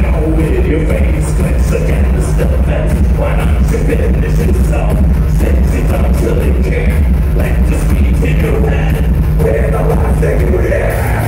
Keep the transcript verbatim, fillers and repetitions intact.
piano with your face clench against the fence. Why not tripping? This is all since it's all silly care. Let the speech in your head. We're the last thing you hear.